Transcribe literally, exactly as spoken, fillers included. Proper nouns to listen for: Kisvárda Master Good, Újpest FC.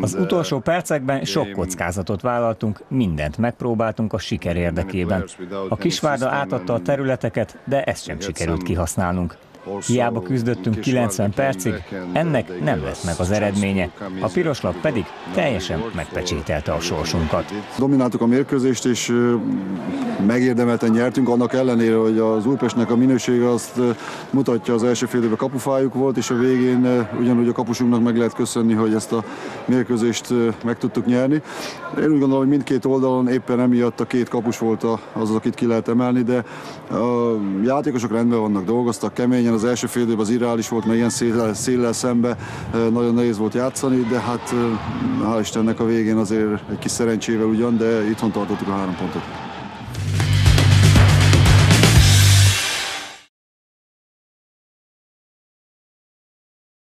Az utolsó percekben sok kockázatot vállaltunk, mindent megpróbáltunk a siker érdekében. A Kisvárda átadta a területeket, de ezt sem sikerült kihasználnunk. Hiába küzdöttünk kilencven percig, ennek nem lett meg az eredménye, a piroslap pedig teljesen megpecsételte a sorsunkat. Domináltuk a mérkőzést, és megérdemelten nyertünk, annak ellenére, hogy az Újpestnek a minősége azt mutatja, az első fél évben kapufájuk volt, és a végén ugyanúgy a kapusunknak meg lehet köszönni, hogy ezt a mérkőzést meg tudtuk nyerni. Én úgy gondolom, hogy mindkét oldalon éppen emiatt a két kapus volt az, akit ki lehet emelni, de a játékosok rendben vannak, dolgoztak keményen. Az első fél időben az irreális volt, meg ilyen széllel, széllel szembe nagyon nehéz volt játszani, de hát hál' Istennek a végén azért egy kis szerencsével ugyan, de itthon tartottuk a három pontot.